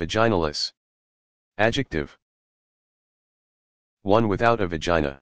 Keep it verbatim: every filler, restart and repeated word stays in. Vaginalis. Adjective. One without a vagina.